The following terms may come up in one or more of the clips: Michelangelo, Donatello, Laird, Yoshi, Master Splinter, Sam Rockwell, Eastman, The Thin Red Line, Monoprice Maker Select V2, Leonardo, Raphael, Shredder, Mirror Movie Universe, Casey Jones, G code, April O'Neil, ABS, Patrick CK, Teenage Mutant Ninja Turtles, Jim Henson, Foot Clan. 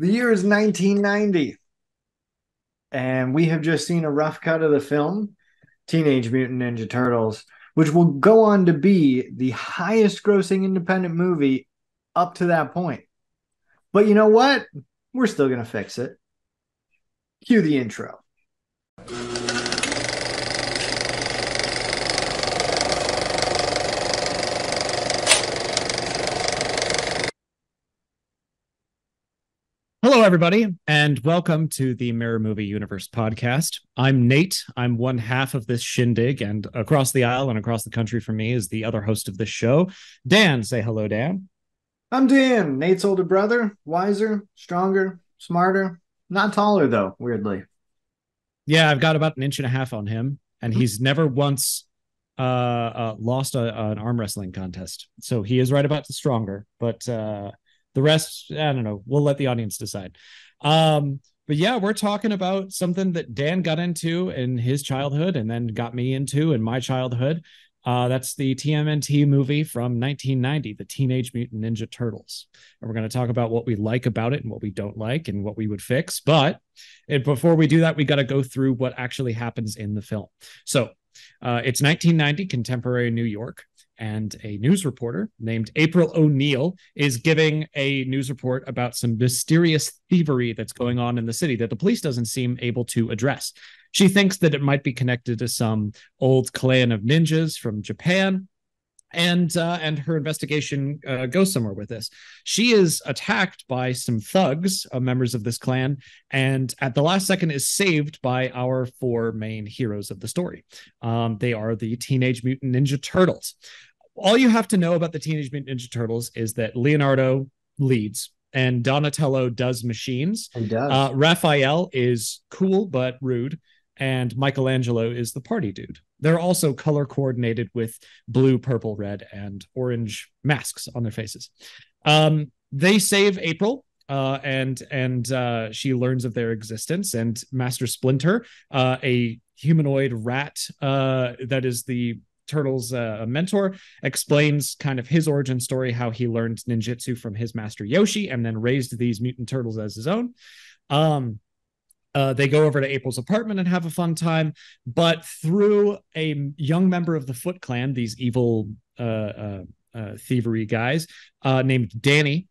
The year is 1990, and we have just seen a rough cut of the film Teenage Mutant Ninja Turtles, which will go on to be the highest grossing independent movie up to that point. But you know what? We're still going to fix it. Cue the intro. Hello, everybody, and welcome to the Mirror Movie Universe podcast. I'm Nate. I'm one half of this shindig, and across the aisle and across the country from me is the other host of this show, Dan. Say hello, Dan. I'm Dan, Nate's older brother, wiser, stronger, smarter, not taller, though, weirdly. Yeah, I've got about an inch and a half on him, and he's never once lost an arm wrestling contest. So he is right about the stronger, but... the rest, I don't know. We'll let the audience decide. But yeah, we're talking about something that Dan got into in his childhood and then got me into in my childhood. That's the TMNT movie from 1990, The Teenage Mutant Ninja Turtles. And we're going to talk about what we like about it and what we don't like and what we would fix. But before we do that, we got to go through what actually happens in the film. So it's 1990, contemporary New York. And a news reporter named April O'Neil is giving a news report about some mysterious thievery that's going on in the city that the police doesn't seem able to address. She thinks that it might be connected to some old clan of ninjas from Japan, and her investigation goes somewhere with this. She is attacked by some thugs, members of this clan, and at the last second is saved by our four main heroes of the story. They are the Teenage Mutant Ninja Turtles. All you have to know about the Teenage Mutant Ninja Turtles is that Leonardo leads and Donatello does machines. He does. Raphael is cool but rude. And Michelangelo is the party dude. They're also color coordinated with blue, purple, red, and orange masks on their faces. They save April. And she learns of their existence, and Master Splinter, a humanoid rat that is the Turtles' mentor, explains kind of his origin story, how he learned ninjutsu from his master Yoshi and then raised these mutant turtles as his own. They go over to April's apartment and have a fun time, but through a young member of the Foot Clan, these evil thievery guys named Danny,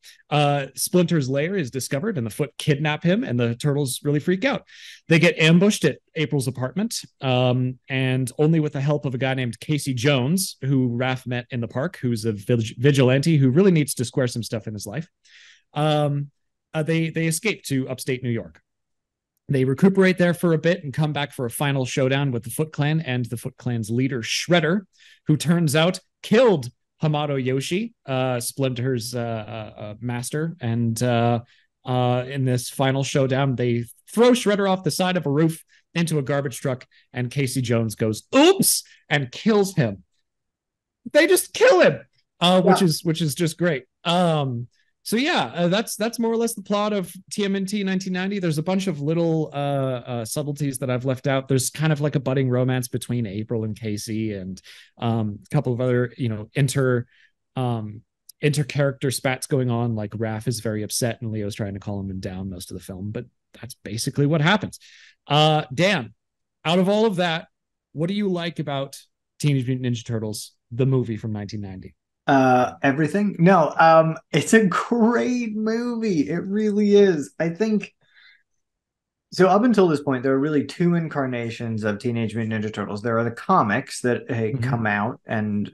Splinter's lair is discovered, and the Foot kidnap him, and the Turtles really freak out. They get ambushed at April's apartment, and only with the help of a guy named Casey Jones, who Raph met in the park, who's a vigilante who really needs to square some stuff in his life, they escape to upstate New York. They recuperate there for a bit and come back for a final showdown with the Foot Clan and the Foot Clan's leader, Shredder, who turns out killed Hamato Yoshi, Splinter's master. And in this final showdown, they throw Shredder off the side of a roof into a garbage truck, and Casey Jones goes, oops, and kills him. They just kill him, which is just great. So yeah, that's more or less the plot of TMNT 1990. There's a bunch of little subtleties that I've left out. There's kind of like a budding romance between April and Casey, and a couple of other, inter-character spats going on. Like Raph is very upset and Leo's trying to calm him down most of the film, but that's basically what happens. Dan, out of all of that, what do you like about Teenage Mutant Ninja Turtles, the movie from 1990? Everything? No, it's a great movie. It really is. I think so. Up until this point, there are really two incarnations of Teenage Mutant Ninja Turtles. There are the comics that come out, and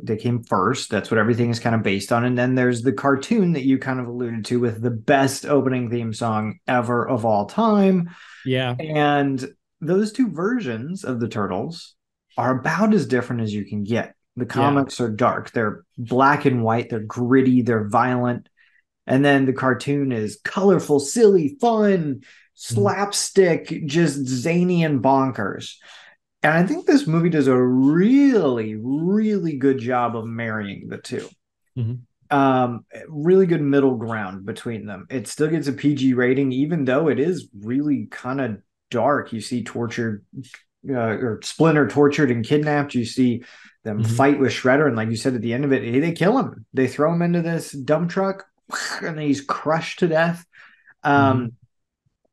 they came first. That's what everything is kind of based on. And then there's the cartoon that you kind of alluded to with the best opening theme song ever of all time. Yeah. And those two versions of the Turtles are about as different as you can get. The comics are dark. They're black and white. They're gritty. They're violent. And then the cartoon is colorful, silly, fun, slapstick, just zany and bonkers. And I think this movie does a really, really good job of marrying the two. Really good middle ground between them. It still gets a PG rating, even though it is really kind of dark. You see tortured or Splinter tortured and kidnapped. You see them fight with Shredder, and like you said, at the end of it, they kill him. They throw him into this dump truck, and he's crushed to death.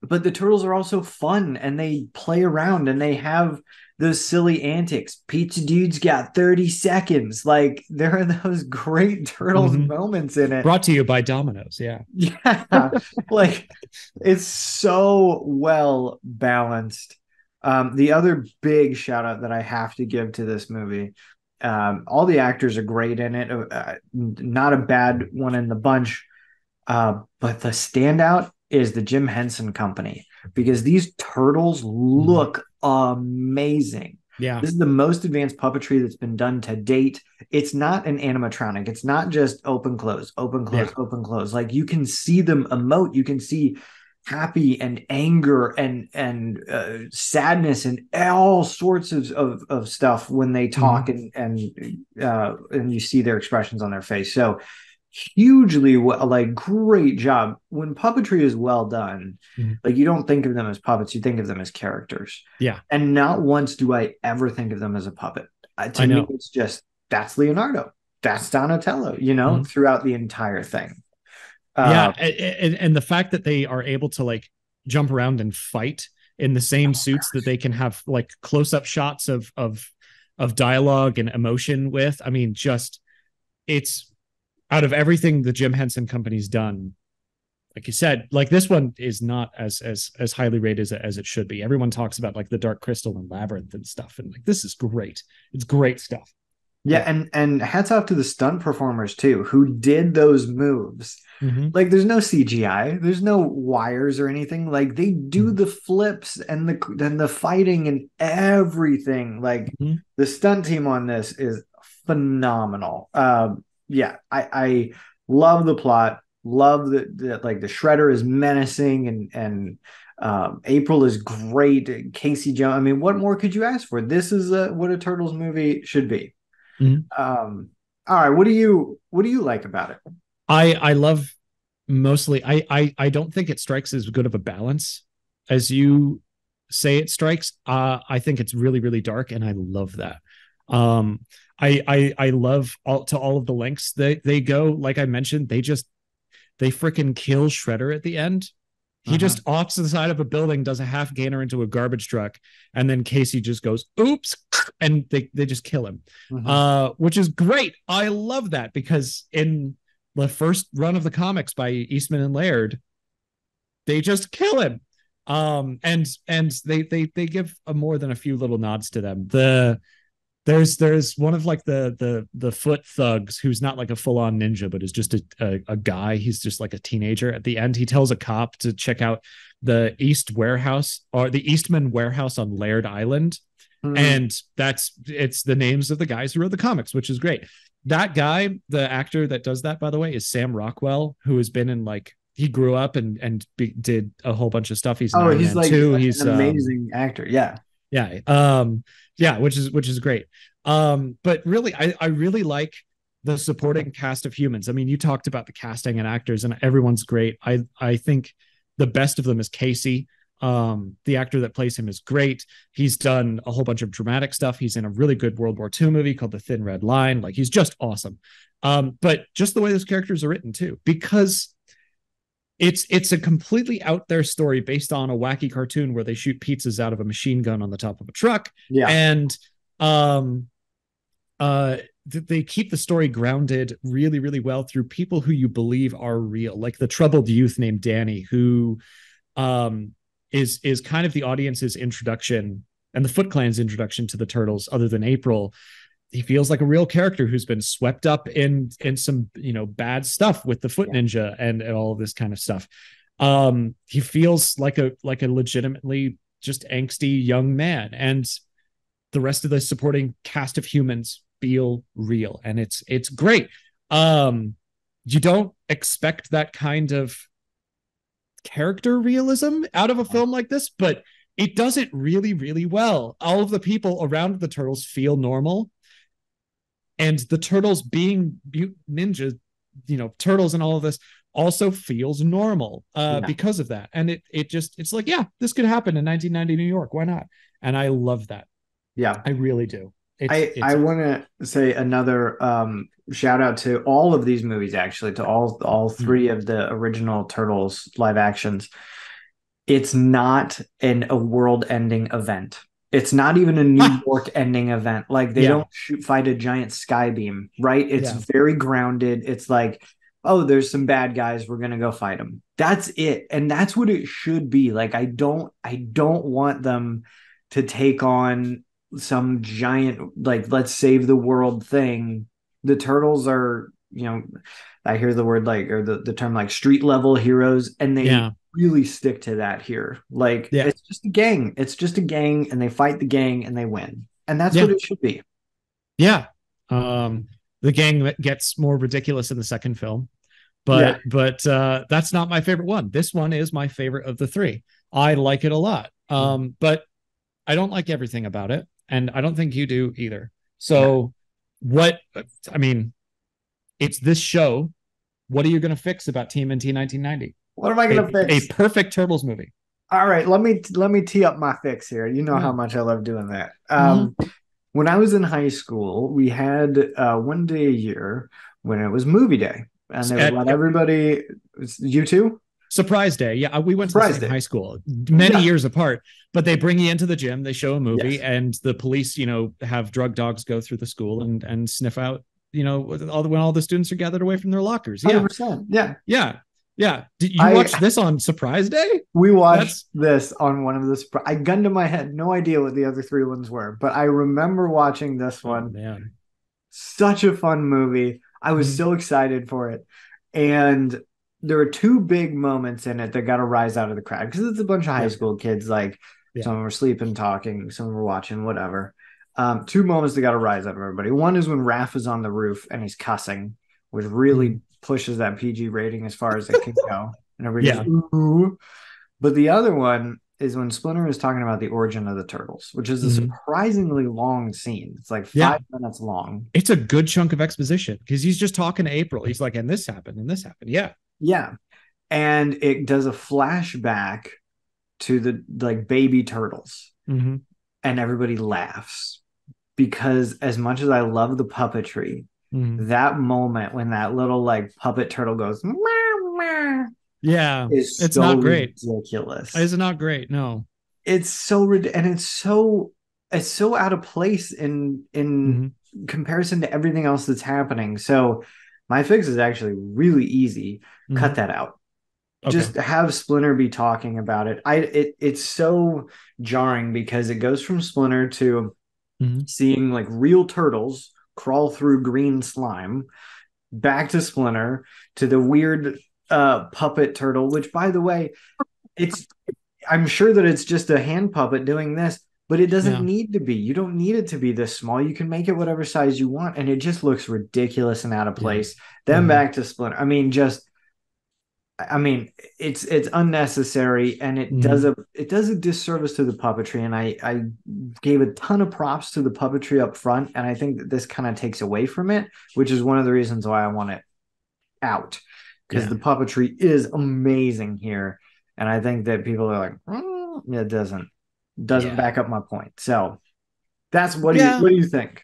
But the Turtles are also fun, and they play around, and they have those silly antics. Pizza Dude's got 30 seconds. Like, there are those great Turtles moments in it. Brought to you by Domino's, yeah. Yeah, like, it's so well balanced. The other big shout out that I have to give to this movie, all the actors are great in it. Not a bad one in the bunch, but the standout is the Jim Henson Company, because these turtles look amazing. Yeah. This is the most advanced puppetry that's been done to date. It's not an animatronic. It's not just open, close, open, close, open, close. Like, you can see them emote. You can see happy and anger and sadness and all sorts of stuff when they talk and you see their expressions on their face. So hugely great job. When puppetry is well done, like, you don't think of them as puppets, you think of them as characters. Yeah. And not once do I ever think of them as a puppet. To me, it's just, that's Leonardo, that's Donatello, throughout the entire thing. And the fact that they are able to jump around and fight in the same suits that they can have close-up shots of dialogue and emotion with. I mean, just, it's out of everything the Jim Henson Company's done, like you said, this one is not as highly rated as it should be. Everyone talks about the Dark Crystal and Labyrinth and stuff, and this is great. It's great stuff. Yeah, and hats off to the stunt performers too, who did those moves. There's no CGI, there's no wires or anything. They do the flips and the fighting and everything. The stunt team on this is phenomenal. I love the plot. Love that the Shredder is menacing and April is great. Casey Jones. I mean, what more could you ask for? This is what a Turtles movie should be. All right, what do you like about it? I love, mostly, I don't think it strikes as good of a balance as you say it strikes. I think it's really, really dark, and I love that. I love all of the lengths they go. Like I mentioned, they freaking kill Shredder at the end. He just opts to the side of a building, does a half gainer into a garbage truck, and then Casey just goes, oops, and they just kill him, which is great. I love that, because in the first run of the comics by Eastman and Laird, they just kill him. And they give more than a few little nods to them. There's one of the foot thugs who's not a full on ninja, but is just a guy. He's just a teenager. At the end, he tells a cop to check out the Eastman warehouse on Laird Island. And it's the names of the guys who wrote the comics, which is great. That guy, the actor that does that, by the way, is Sam Rockwell, who has been in he grew up and did a whole bunch of stuff. He's he's an amazing actor. Yeah. Yeah. Yeah, which is great. But really, I really like the supporting cast of humans. I mean, you talked about the casting and actors, and everyone's great. I think the best of them is Casey. The actor that plays him is great. He's done a whole bunch of dramatic stuff. He's in a really good World War II movie called The Thin Red Line. He's just awesome. But just the way those characters are written too, because it's a completely out there story based on a wacky cartoon where they shoot pizzas out of a machine gun on the top of a truck. Yeah. And they keep the story grounded really, really well through people who you believe are real, like the troubled youth named Danny, who is kind of the audience's introduction and the Foot Clan's introduction to the Turtles. Other than April, he feels like a real character who's been swept up in some, bad stuff with the Foot Ninja and all of this kind of stuff. He feels like a legitimately just angsty young man, and the rest of the supporting cast of humans feel real. And it's great. You don't expect that kind of character realism out of a film like this, but it does it really, really well. All of the people around the Turtles feel normal. And the Turtles being ninjas, Turtles and all of this also feels normal because of that. And it's this could happen in 1990 New York. Why not? And I love that. Yeah, I really do. I want to say another shout out to all of these movies, actually, to all three of the original Turtles live actions. It's not a world-ending event. It's not even a New York ending event. Like, they don't fight a giant sky beam, right? It's very grounded. It's like, oh, there's some bad guys. We're going to go fight them. That's it. And that's what it should be. Like, I don't want them to take on some giant, like, let's save the world thing. The Turtles are, you know, I hear the word like, or the term like street level heroes. And they really stick to that here. Like, it's just a gang. It's just a gang, and they fight the gang and they win. And that's what it should be. Yeah. The gang gets more ridiculous in the second film, but that's not my favorite one. This one is my favorite of the three. I like it a lot. But I don't like everything about it. And I don't think you do either. So it's this show. What are you going to fix about TMNT 1990? What am I going to fix? A perfect Turtles movie. All right, let me tee up my fix here. You know how much I love doing that. When I was in high school, we had one day a year when it was movie day, and they would let everybody. You too. Surprise Day. Yeah, we went to the same high school, many years apart, but they bring you into the gym, they show a movie, and the police, you know, have drug dogs go through the school and sniff out, you know, when all the students are gathered away from their lockers. Yeah. 100%. Yeah. Yeah. Yeah. Did you watch this on Surprise Day? We watched this on one of the I gunned to my head, no idea what the other three ones were, but I remember watching this one. Oh, man. Such a fun movie. I was so excited for it. And there are two big moments in it that got a rise out of the crowd because it's a bunch of high school kids. Like some were sleeping, talking, some were watching, whatever. Two moments that got a rise out of everybody. One is when Raph is on the roof and he's cussing, which really pushes that PG rating as far as it can go. And everybody goes, ooh. But the other one is when Splinter is talking about the origin of the Turtles, which is a surprisingly long scene. It's like 5 minutes long. It's a good chunk of exposition because he's just talking to April. He's like, and this happened, and this happened. Yeah. Yeah. And it does a flashback to the like baby Turtles. Mm-hmm. And everybody laughs because as much as I love the puppetry, that moment when that little like puppet turtle goes, it's so not great. Ridiculous. It's not great. No, it's so and it's so out of place in comparison to everything else that's happening. So my fix is actually really easy. Cut that out. Okay. Just have Splinter be talking about it. It's so jarring because it goes from Splinter to seeing like real turtles crawl through green slime, back to Splinter, to the weird puppet turtle, which, by the way, I'm sure that it's just a hand puppet doing this, but it doesn't need to be. You don't need it to be this small. You can make it whatever size you want, and it just looks ridiculous and out of place. Then back to Splinter. I mean, it's unnecessary, and it does a disservice to the puppetry. And I gave a ton of props to the puppetry up front, and I think that this kind of takes away from it, which is one of the reasons why I want it out, because the puppetry is amazing here, and I think that people are like, it doesn't back up my point. So that's what do you think?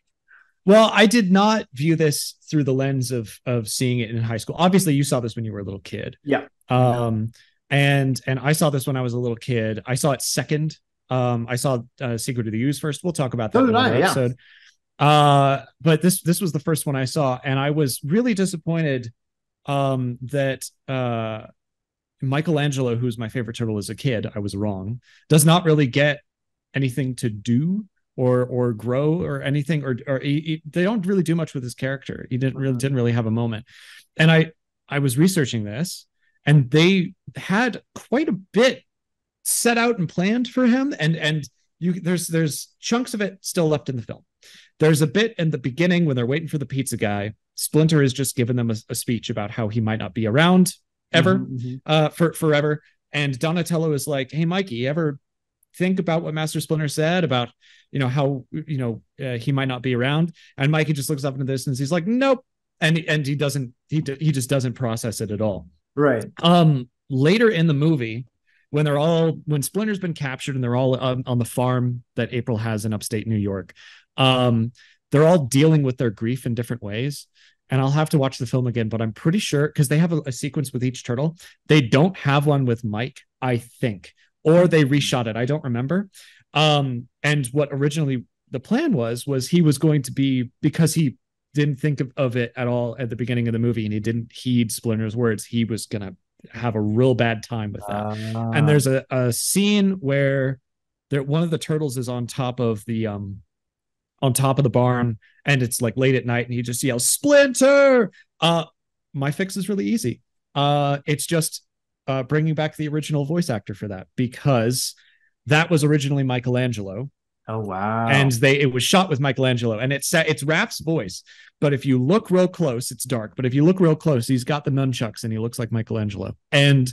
Well, I did not view this through the lens of seeing it in high school. Obviously, you saw this when you were a little kid. Yeah. And I saw this when I was a little kid. I saw it second. I saw Secret of the Ooze first. We'll talk about that in another episode. But this was the first one I saw, and I was really disappointed that Michelangelo, who's my favorite turtle as a kid, I was wrong, does not really get anything to do or grow or anything, or he, they don't really do much with his character. He didn't really have a moment. And I was researching this, and they had quite a bit set out and planned for him. And there's chunks of it still left in the film. There's a bit in the beginning when they're waiting for the pizza guy. Splinter is just giving them a speech about how he might not be around ever, forever. And Donatello is like, hey, Mikey, ever think about what Master Splinter said about, you know, how, you know, he might not be around? And Mikey just looks up into the distance. He's like, nope. And he doesn't, he just doesn't process it at all. Right. Later in the movie, when Splinter's been captured and they're all on the farm that April has in upstate New York, They're all dealing with their grief in different ways. And I'll have to watch the film again, but I'm pretty sure, because they have a sequence with each turtle. They don't have one with Mike, I think, or they reshot it. I don't remember. And what originally the plan was he was going to be, because he didn't think of it at all at the beginning of the movie, and he didn't heed Splinter's words, he was going to have a real bad time with that. And there's a scene where one of the turtles is on top of the barn, and it's like late at night, and he just yells, "Splinter!" My fix is really easy. It's just bringing back the original voice actor for that, because that was originally Michelangelo. Oh, wow. And it was shot with Michelangelo, and it's Raph's voice. But if you look real close, it's dark. But if you look real close, he's got the nunchucks and he looks like Michelangelo. And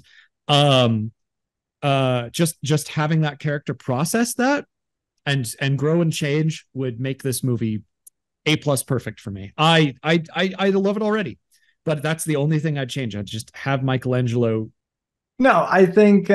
just having that character process that and grow and change would make this movie A+ perfect for me. I love it already, but that's the only thing I'd change. I'd just have Michelangelo. No, I think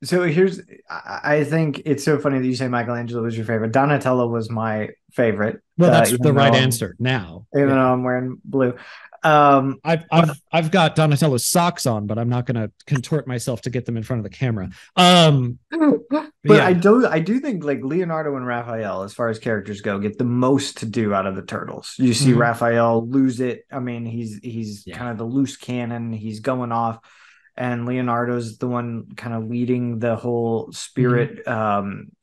I think it's so funny that you say Michelangelo was your favorite. Donatello was my favorite. Well, that's the right answer now. Even though I'm wearing blue. I've got Donatello's socks on, but I'm not going to contort myself to get them in front of the camera. But yeah. I do think like Leonardo and Raphael, as far as characters go, get the most to do out of the turtles. You see Raphael lose it. I mean, he's kind of the loose cannon. He's going off. And Leonardo's the one kind of leading the whole spirit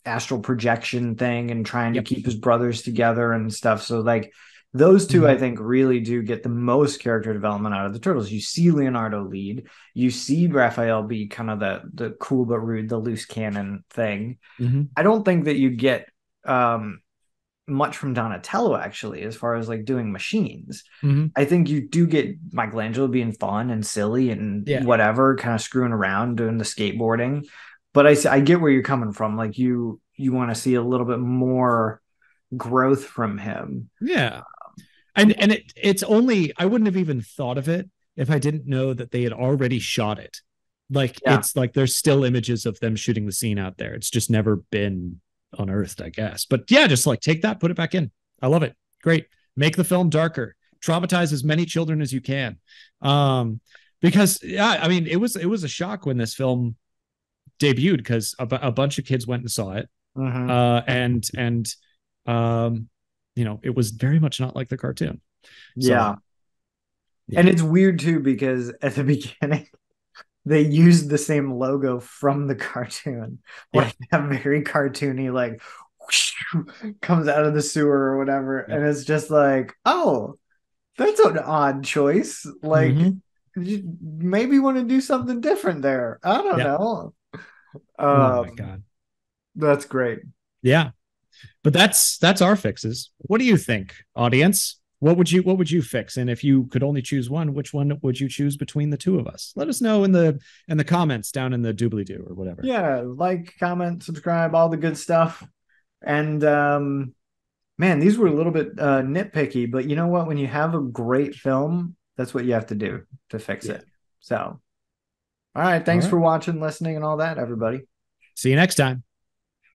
astral projection thing and trying to keep his brothers together and stuff. So like those two, I think, really do get the most character development out of the turtles. You see Leonardo lead. You see Raphael be kind of the cool but rude, the loose cannon thing. I don't think that you get much from Donatello, actually, as far as like doing machines. I think you do get Michelangelo being fun and silly and whatever, kind of screwing around, doing the skateboarding. But I get where you're coming from. Like you want to see a little bit more growth from him. Yeah. And it's only, I wouldn't have even thought of it if I didn't know that they had already shot it. Like it's like there's still images of them shooting the scene out there. It's just never been unearthed, I guess. But yeah, just like take that, put it back in. I love it. Great. Make the film darker. Traumatize as many children as you can. Because yeah, I mean, it was a shock when this film debuted, because a bunch of kids went and saw it. You know, it was very much not like the cartoon. So, yeah. And it's weird too, because at the beginning they used the same logo from the cartoon, like that very cartoony, like whoosh, comes out of the sewer or whatever. And it's just like, oh, that's an odd choice. Like you maybe want to do something different there. I don't know. Oh my God. That's great. Yeah. But that's our fixes. What do you think, audience? What would you fix? And if you could only choose one, which one would you choose between the two of us? Let us know in the comments down in the doobly-doo or whatever. Yeah, like, comment, subscribe, all the good stuff. And man, these were a little bit nitpicky, but you know what? When you have a great film, that's what you have to do to fix it. So, all right, thanks for watching, listening, and all that, everybody. See you next time.